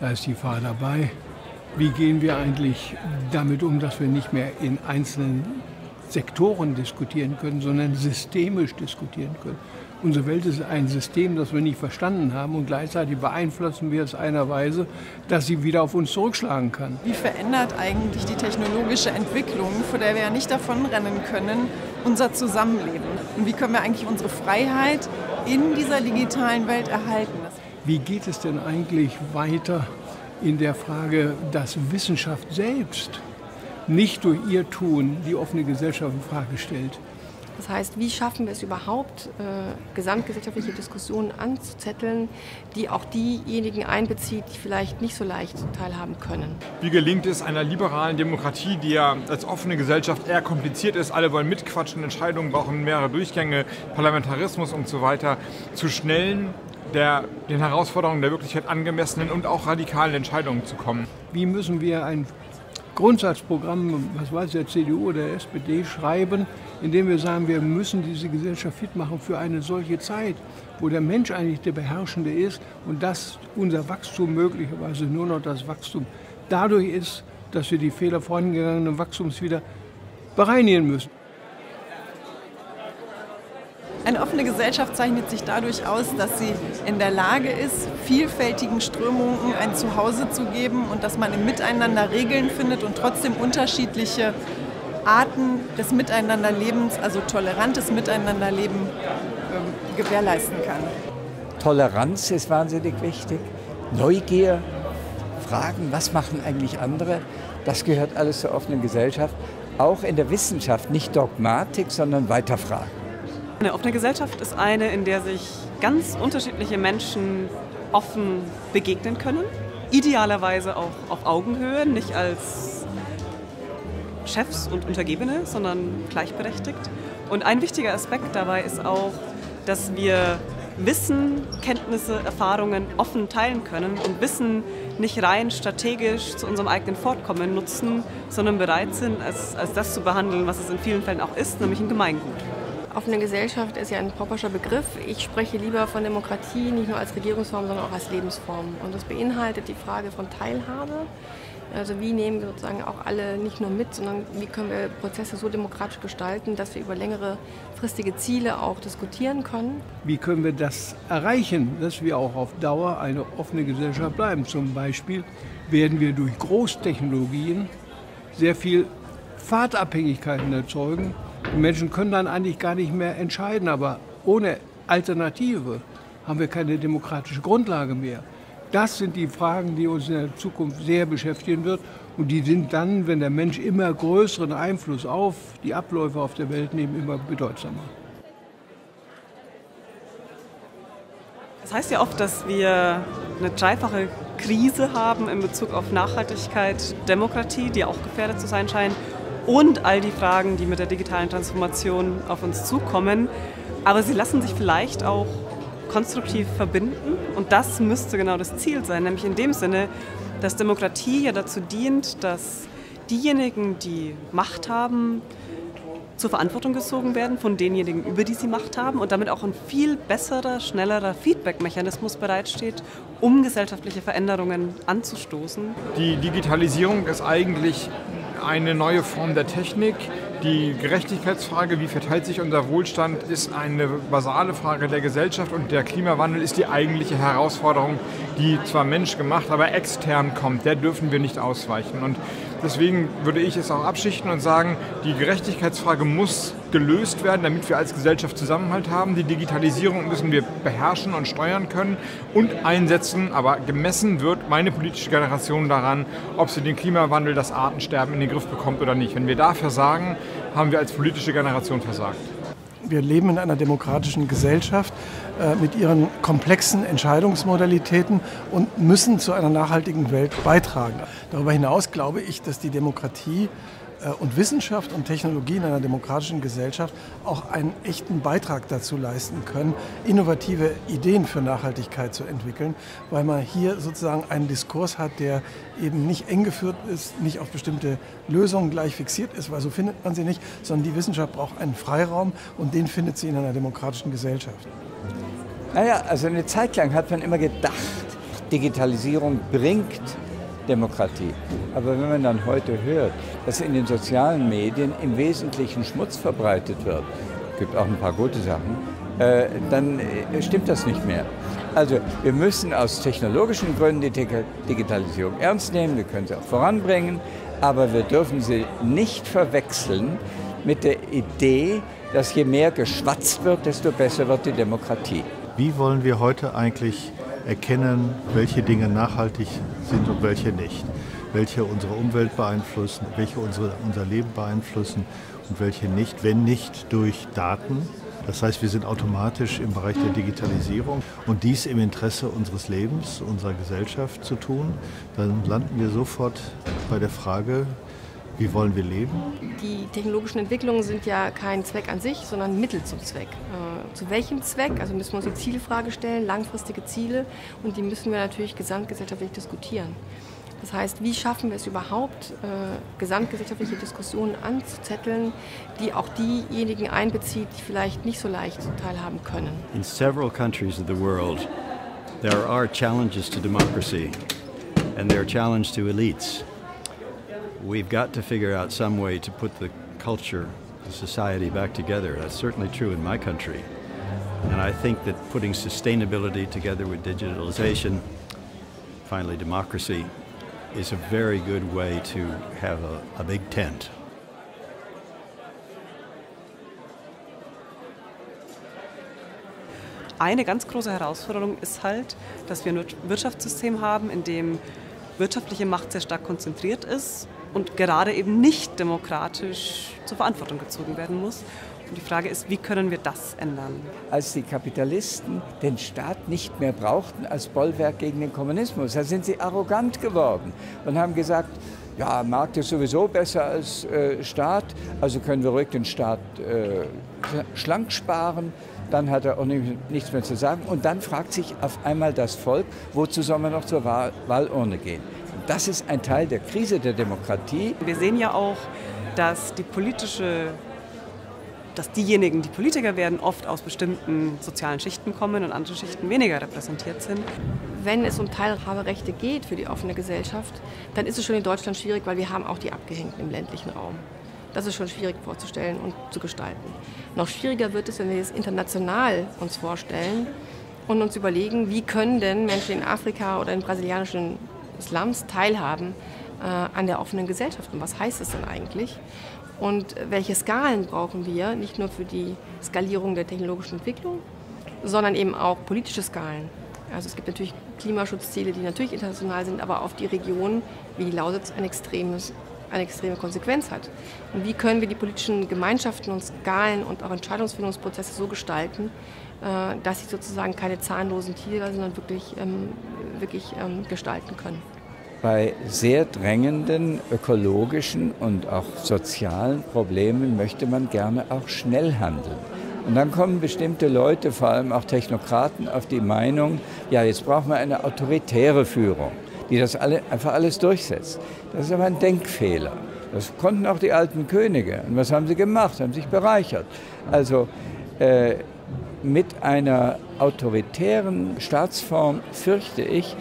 Da ist die Fahr dabei. Wie gehen wir eigentlich damit um, dass wir nicht mehr in einzelnen Sektoren diskutieren können, sondern systemisch diskutieren können? Unsere Welt ist ein System, das wir nicht verstanden haben, und gleichzeitig beeinflussen wir es einer Weise, dass sie wieder auf uns zurückschlagen kann. Wie verändert eigentlich die technologische Entwicklung, vor der wir ja nicht davonrennen können, unser Zusammenleben? Und wie können wir eigentlich unsere Freiheit in dieser digitalen Welt erhalten? Wie geht es denn eigentlich weiter in der Frage, dass Wissenschaft selbst nicht durch ihr Tun die offene Gesellschaft in Frage stellt? Das heißt, wie schaffen wir es überhaupt, gesamtgesellschaftliche Diskussionen anzuzetteln, die auch diejenigen einbezieht, die vielleicht nicht so leicht teilhaben können? Wie gelingt es einer liberalen Demokratie, die ja als offene Gesellschaft eher kompliziert ist, alle wollen mitquatschen, Entscheidungen brauchen mehrere Durchgänge, Parlamentarismus und so weiter, zu schnellen, den Herausforderungen der Wirklichkeit angemessenen und auch radikalen Entscheidungen zu kommen? Wie müssen wir ein Grundsatzprogramm, was weiß ich, der CDU oder der SPD schreiben, indem wir sagen, wir müssen diese Gesellschaft fit machen für eine solche Zeit, wo der Mensch eigentlich der Beherrschende ist und dass unser Wachstum möglicherweise nur noch das Wachstum dadurch ist, dass wir die Fehler vorangegangenen Wachstums wieder bereinigen müssen. Eine offene Gesellschaft zeichnet sich dadurch aus, dass sie in der Lage ist, vielfältigen Strömungen ein Zuhause zu geben und dass man im Miteinander Regeln findet und trotzdem unterschiedliche Arten des Miteinanderlebens, also tolerantes Miteinanderleben, gewährleisten kann. Toleranz ist wahnsinnig wichtig, Neugier, Fragen, was machen eigentlich andere, das gehört alles zur offenen Gesellschaft. Auch in der Wissenschaft, nicht Dogmatik, sondern Weiterfragen. Eine offene Gesellschaft ist eine, in der sich ganz unterschiedliche Menschen offen begegnen können. Idealerweise auch auf Augenhöhe, nicht als Chefs und Untergebene, sondern gleichberechtigt. Und ein wichtiger Aspekt dabei ist auch, dass wir Wissen, Kenntnisse, Erfahrungen offen teilen können und Wissen nicht rein strategisch zu unserem eigenen Fortkommen nutzen, sondern bereit sind, als das zu behandeln, was es in vielen Fällen auch ist, nämlich ein Gemeingut. Offene Gesellschaft ist ja ein popperscher Begriff. Ich spreche lieber von Demokratie, nicht nur als Regierungsform, sondern auch als Lebensform. Und das beinhaltet die Frage von Teilhabe. Also wie nehmen wir sozusagen auch alle nicht nur mit, sondern wie können wir Prozesse so demokratisch gestalten, dass wir über längere fristige Ziele auch diskutieren können. Wie können wir das erreichen, dass wir auch auf Dauer eine offene Gesellschaft bleiben? Zum Beispiel werden wir durch Großtechnologien sehr viel Fahrtabhängigkeiten erzeugen. Die Menschen können dann eigentlich gar nicht mehr entscheiden, aber ohne Alternative haben wir keine demokratische Grundlage mehr. Das sind die Fragen, die uns in der Zukunft sehr beschäftigen wird, und die sind dann, wenn der Mensch immer größeren Einfluss auf die Abläufe auf der Welt nimmt, immer bedeutsamer. Es heißt ja oft, dass wir eine dreifache Krise haben in Bezug auf Nachhaltigkeit, Demokratie, die auch gefährdet zu sein scheint, und all die Fragen, die mit der digitalen Transformation auf uns zukommen. Aber sie lassen sich vielleicht auch konstruktiv verbinden, und das müsste genau das Ziel sein, nämlich in dem Sinne, dass Demokratie ja dazu dient, dass diejenigen, die Macht haben, zur Verantwortung gezogen werden von denjenigen, über die sie Macht haben, und damit auch ein viel besserer, schnellerer Feedback-Mechanismus bereitsteht, um gesellschaftliche Veränderungen anzustoßen. Die Digitalisierung ist eigentlich eine neue Form der Technik. Die Gerechtigkeitsfrage, wie verteilt sich unser Wohlstand, ist eine basale Frage der Gesellschaft, und der Klimawandel ist die eigentliche Herausforderung, die zwar menschgemacht, aber extern kommt. Der dürfen wir nicht ausweichen, und deswegen würde ich es auch abschichten und sagen, die Gerechtigkeitsfrage muss gelöst werden, damit wir als Gesellschaft Zusammenhalt haben. Die Digitalisierung müssen wir beherrschen und steuern können und einsetzen, aber gemessen wird meine politische Generation daran, ob sie den Klimawandel, das Artensterben in den Griff bekommt oder nicht. Wenn wir da versagen, haben wir als politische Generation versagt. Wir leben in einer demokratischen Gesellschaft mit ihren komplexen Entscheidungsmodalitäten und müssen zu einer nachhaltigen Welt beitragen. Darüber hinaus glaube ich, dass die Demokratie und Wissenschaft und Technologie in einer demokratischen Gesellschaft auch einen echten Beitrag dazu leisten können, innovative Ideen für Nachhaltigkeit zu entwickeln, weil man hier sozusagen einen Diskurs hat, der eben nicht eng geführt ist, nicht auf bestimmte Lösungen gleich fixiert ist, weil so findet man sie nicht, sondern die Wissenschaft braucht einen Freiraum, und den findet sie in einer demokratischen Gesellschaft. Naja, also eine Zeit lang hat man immer gedacht, Digitalisierung bringt Demokratie. Aber wenn man dann heute hört, dass in den sozialen Medien im Wesentlichen Schmutz verbreitet wird, gibt auch ein paar gute Sachen, dann stimmt das nicht mehr. Also wir müssen aus technologischen Gründen die Digitalisierung ernst nehmen, wir können sie auch voranbringen, aber wir dürfen sie nicht verwechseln mit der Idee, dass je mehr geschwatzt wird, desto besser wird die Demokratie. Wie wollen wir heute eigentlich erkennen, welche Dinge nachhaltig sind und welche nicht? Welche unsere Umwelt beeinflussen, welche unser Leben beeinflussen und welche nicht, wenn nicht durch Daten? Das heißt, wir sind automatisch im Bereich der Digitalisierung und dies im Interesse unseres Lebens, unserer Gesellschaft zu tun, dann landen wir sofort bei der Frage, wie wollen wir leben? Die technologischen Entwicklungen sind ja kein Zweck an sich, sondern Mittel zum Zweck. Zu welchem Zweck? Also müssen wir uns die Zielfrage stellen, langfristige Ziele, und die müssen wir natürlich gesamtgesellschaftlich diskutieren. Das heißt, wie schaffen wir es überhaupt, gesamtgesellschaftliche Diskussionen anzuzetteln, die auch diejenigen einbezieht, die vielleicht nicht so leicht teilhaben können? In several countries of the world, there are challenges to democracy and there are challenges to elites. We've got to figure out some way to put the culture, the society back together. That's certainly true in my country. And I think that putting sustainability together with digitalization, finally democracy, is a very good way to have a big tent. Eine ganz große Herausforderung ist halt, dass wir ein Wirtschaftssystem haben, in dem wirtschaftliche Macht sehr stark konzentriert ist und gerade eben nicht demokratisch zur Verantwortung gezogen werden muss. Und die Frage ist, wie können wir das ändern? Als die Kapitalisten den Staat nicht mehr brauchten als Bollwerk gegen den Kommunismus, da sind sie arrogant geworden und haben gesagt, ja, Markt ist sowieso besser als Staat, also können wir ruhig den Staat schlank sparen, dann hat er auch nichts mehr zu sagen. Und dann fragt sich auf einmal das Volk, wozu soll man noch zur Wahlurne gehen? Das ist ein Teil der Krise der Demokratie. Wir sehen ja auch, dass diejenigen, die Politiker werden, oft aus bestimmten sozialen Schichten kommen und andere Schichten weniger repräsentiert sind. Wenn es um Teilhaberechte geht für die offene Gesellschaft, dann ist es schon in Deutschland schwierig, weil wir haben auch die Abgehängten im ländlichen Raum. Das ist schon schwierig vorzustellen und zu gestalten. Noch schwieriger wird es, wenn wir es international uns vorstellen und uns überlegen, wie können denn Menschen in Afrika oder in brasilianischen Slums teilhaben an der offenen Gesellschaft und was heißt es denn eigentlich? Und welche Skalen brauchen wir, nicht nur für die Skalierung der technologischen Entwicklung, sondern eben auch politische Skalen. Also es gibt natürlich Klimaschutzziele, die natürlich international sind, aber auf die Regionen wie die Lausitz eine extreme Konsequenz hat. Und wie können wir die politischen Gemeinschaften und Skalen und auch Entscheidungsfindungsprozesse so gestalten, dass sie sozusagen keine zahnlosen Tiere, sondern wirklich gestalten können. Bei sehr drängenden ökologischen und auch sozialen Problemen möchte man gerne auch schnell handeln. Und dann kommen bestimmte Leute, vor allem auch Technokraten, auf die Meinung, ja, jetzt brauchen wir eine autoritäre Führung, die das einfach alles durchsetzt. Das ist aber ein Denkfehler. Das konnten auch die alten Könige. Und was haben sie gemacht? Haben sich bereichert. Also mit einer autoritären Staatsform, fürchte ich,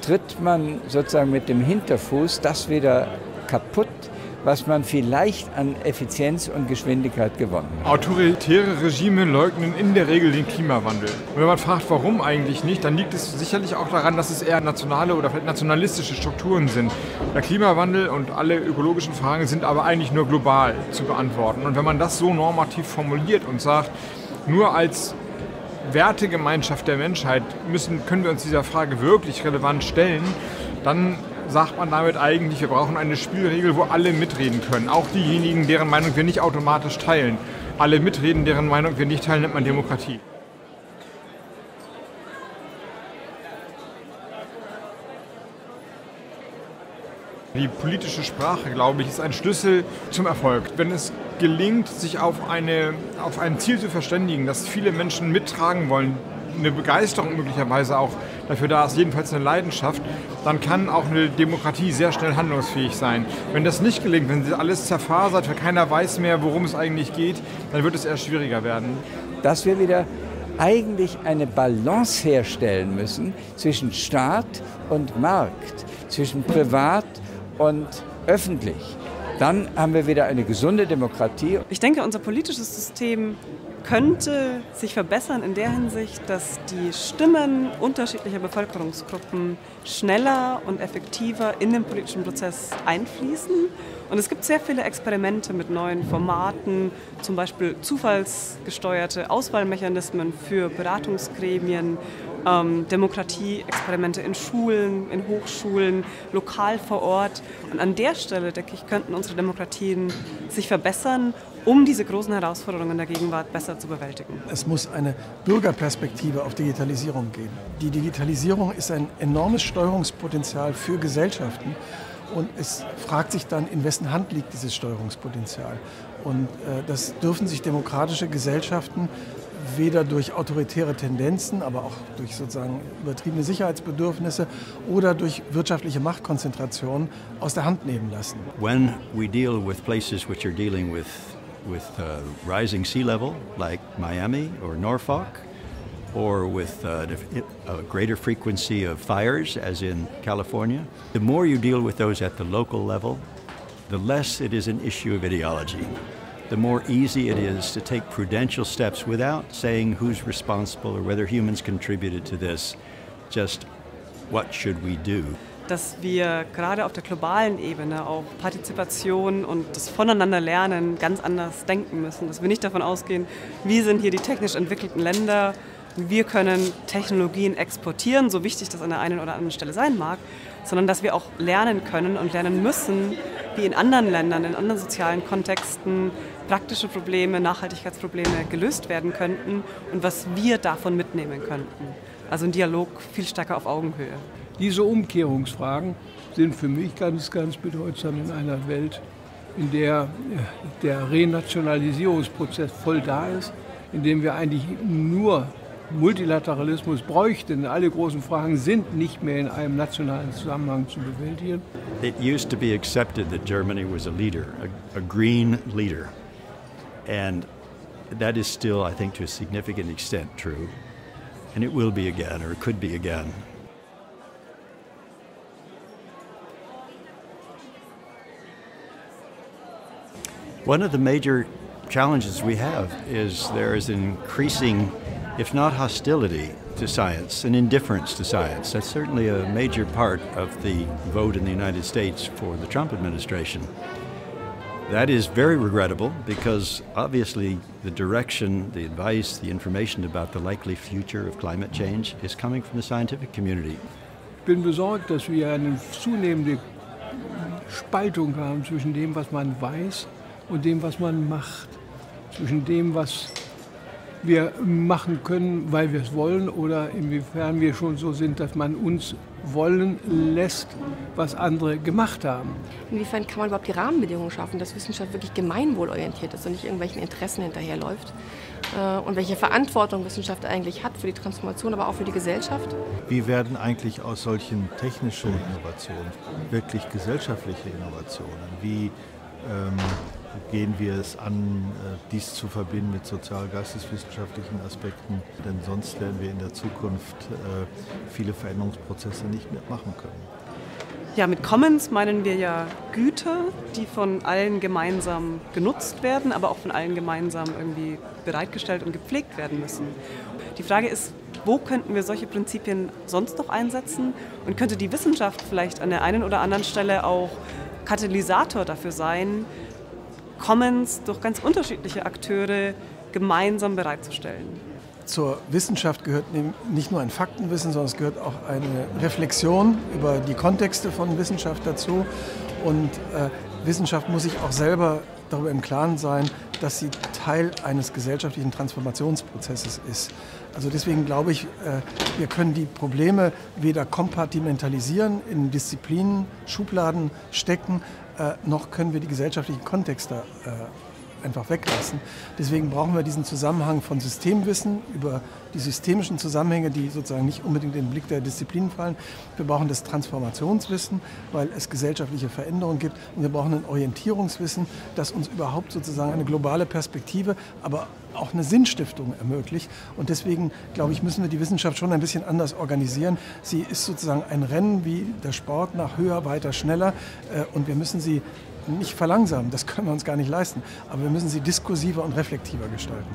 tritt man sozusagen mit dem Hinterfuß das wieder kaputt, was man vielleicht an Effizienz und Geschwindigkeit gewonnen hat. Autoritäre Regime leugnen in der Regel den Klimawandel. Und wenn man fragt, warum eigentlich nicht, dann liegt es sicherlich auch daran, dass es eher nationale oder vielleicht nationalistische Strukturen sind. Der Klimawandel und alle ökologischen Fragen sind aber eigentlich nur global zu beantworten. Und wenn man das so normativ formuliert und sagt, nur als Wertegemeinschaft der Menschheit können wir uns dieser Frage wirklich relevant stellen, dann sagt man damit eigentlich, wir brauchen eine Spielregel, wo alle mitreden können. Auch diejenigen, deren Meinung wir nicht automatisch teilen. Alle mitreden, deren Meinung wir nicht teilen, nennt man Demokratie. Die politische Sprache, glaube ich, ist ein Schlüssel zum Erfolg. Wenn es gelingt, sich auf ein Ziel zu verständigen, das viele Menschen mittragen wollen, eine Begeisterung möglicherweise auch dafür da ist, jedenfalls eine Leidenschaft, dann kann auch eine Demokratie sehr schnell handlungsfähig sein. Wenn das nicht gelingt, wenn sie alles zerfasert, weil keiner weiß mehr, worum es eigentlich geht, dann wird es eher schwieriger werden. Dass wir wieder eigentlich eine Balance herstellen müssen zwischen Staat und Markt, zwischen privat und öffentlich. Dann haben wir wieder eine gesunde Demokratie. Ich denke, unser politisches System könnte sich verbessern in der Hinsicht, dass die Stimmen unterschiedlicher Bevölkerungsgruppen schneller und effektiver in den politischen Prozess einfließen. Und es gibt sehr viele Experimente mit neuen Formaten, zum Beispiel zufallsgesteuerte Auswahlmechanismen für Beratungsgremien, Demokratieexperimente in Schulen, in Hochschulen, lokal vor Ort. Und an der Stelle, denke ich, könnten unsere Demokratien sich verbessern, um diese großen Herausforderungen der Gegenwart besser zu bewältigen. Es muss eine Bürgerperspektive auf Digitalisierung geben. Die Digitalisierung ist ein enormes Steuerungspotenzial für Gesellschaften. Und es fragt sich dann, in wessen Hand liegt dieses Steuerungspotenzial. Und das dürfen sich demokratische Gesellschaften weder durch autoritäre Tendenzen, aber auch durch sozusagen übertriebene Sicherheitsbedürfnisse oder durch wirtschaftliche Machtkonzentration aus der Hand nehmen lassen. When we deal with places which are dealing with rising sea level, like Miami or Norfolk, or with a greater frequency of fires, as in California. The more you deal with those at the local level, the less it is an issue of ideology. The more easy it is to take prudential steps without saying who's responsible or whether humans contributed to this, just what should we do? Dass wir gerade auf der globalen Ebene auch Partizipation und das Voneinanderlernen ganz anders denken müssen. Dass wir nicht davon ausgehen, wir sind hier die technisch entwickelten Länder, wir können Technologien exportieren, so wichtig das an der einen oder anderen Stelle sein mag, sondern dass wir auch lernen können und lernen müssen, wie in anderen Ländern, in anderen sozialen Kontexten praktische Probleme, Nachhaltigkeitsprobleme gelöst werden könnten und was wir davon mitnehmen könnten. Also ein Dialog viel stärker auf Augenhöhe. Diese Umkehrungsfragen sind für mich ganz, ganz bedeutsam in einer Welt, in der der Renationalisierungsprozess voll da ist, in dem wir eigentlich nur Multilateralismus bräuchten. Alle großen Fragen sind nicht mehr in einem nationalen Zusammenhang zu bewältigen. It used to be accepted that Germany was a leader, a green leader. And that is still, I think, to a significant extent true. And it will be again, or it could be again. One of the major challenges we have is there is an increasing, if not hostility to science, an indifference to science. That's certainly a major part of the vote in the United States for the Trump administration. That is very regrettable because obviously the direction, the advice, the information about the likely future of climate change is coming from the scientific community. Ich bin besorgt, dass wir eine zunehmende Spaltung haben zwischen dem, was man weiß, und dem, was man macht, zwischen dem, was wir machen können, weil wir es wollen, oder inwiefern wir schon so sind, dass man uns wollen lässt, was andere gemacht haben. Inwiefern kann man überhaupt die Rahmenbedingungen schaffen, dass Wissenschaft wirklich gemeinwohlorientiert ist und nicht irgendwelchen Interessen hinterherläuft? Und welche Verantwortung Wissenschaft eigentlich hat für die Transformation, aber auch für die Gesellschaft? Wie werden eigentlich aus solchen technischen Innovationen wirklich gesellschaftliche Innovationen? Wie gehen wir es an, dies zu verbinden mit sozial-geisteswissenschaftlichen Aspekten, denn sonst werden wir in der Zukunft viele Veränderungsprozesse nicht mehr machen können. Ja, mit Commons meinen wir ja Güter, die von allen gemeinsam genutzt werden, aber auch von allen gemeinsam irgendwie bereitgestellt und gepflegt werden müssen. Die Frage ist, wo könnten wir solche Prinzipien sonst noch einsetzen und könnte die Wissenschaft vielleicht an der einen oder anderen Stelle auch Katalysator dafür sein, Commons durch ganz unterschiedliche Akteure gemeinsam bereitzustellen. Zur Wissenschaft gehört nicht nur ein Faktenwissen, sondern es gehört auch eine Reflexion über die Kontexte von Wissenschaft dazu. Und Wissenschaft muss sich auch selber darüber im Klaren sein, dass sie Teil eines gesellschaftlichen Transformationsprozesses ist. Also deswegen glaube ich, wir können die Probleme weder kompartimentalisieren, in Disziplinen, Schubladen stecken, noch können wir die gesellschaftlichen Kontexte einfach weglassen. Deswegen brauchen wir diesen Zusammenhang von Systemwissen über die systemischen Zusammenhänge, die sozusagen nicht unbedingt in den Blick der Disziplinen fallen. Wir brauchen das Transformationswissen, weil es gesellschaftliche Veränderungen gibt. Und wir brauchen ein Orientierungswissen, das uns überhaupt sozusagen eine globale Perspektive, aber auch eine Sinnstiftung ermöglicht. Und deswegen, glaube ich, müssen wir die Wissenschaft schon ein bisschen anders organisieren. Sie ist sozusagen ein Rennen wie der Sport nach höher, weiter, schneller. Und wir müssen sie nicht verlangsamen, das können wir uns gar nicht leisten. Aber wir müssen sie diskursiver und reflektiver gestalten.